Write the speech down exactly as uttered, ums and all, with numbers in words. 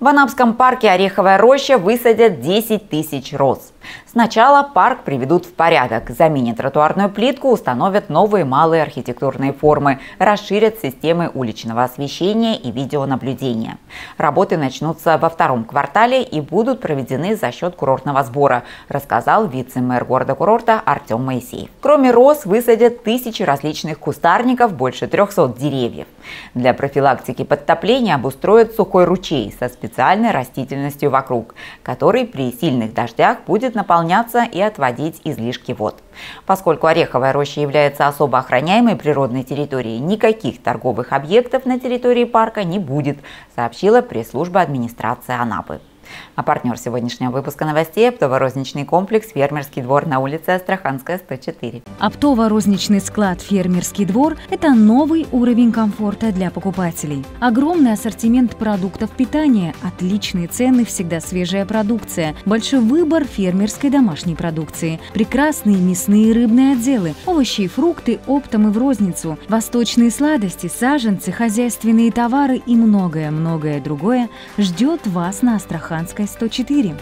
В Анапском парке «Ореховая роща» высадят десять тысяч роз. Сначала парк приведут в порядок, заменят тротуарную плитку, установят новые малые архитектурные формы, расширят системы уличного освещения и видеонаблюдения. Работы начнутся во втором квартале и будут проведены за счет курортного сбора, рассказал вице-мэр города-курорта Артем Моисей. Кроме роз высадят тысячи различных кустарников, больше трёхсот деревьев. Для профилактики подтопления обустроят сухой ручей со специальными специальной растительностью вокруг, который при сильных дождях будет наполняться и отводить излишки вод. Поскольку Ореховая роща является особо охраняемой природной территорией, никаких торговых объектов на территории парка не будет, сообщила пресс-служба администрации Анапы. А партнер сегодняшнего выпуска новостей – оптово-розничный комплекс «Фермерский двор» на улице Астраханская, сто четыре. Оптово-розничный склад «Фермерский двор» – это новый уровень комфорта для покупателей. Огромный ассортимент продуктов питания, отличные цены, всегда свежая продукция, большой выбор фермерской домашней продукции, прекрасные мясные и рыбные отделы, овощи и фрукты оптом и в розницу, восточные сладости, саженцы, хозяйственные товары и многое-многое другое ждет вас на Астраханской сто четыре.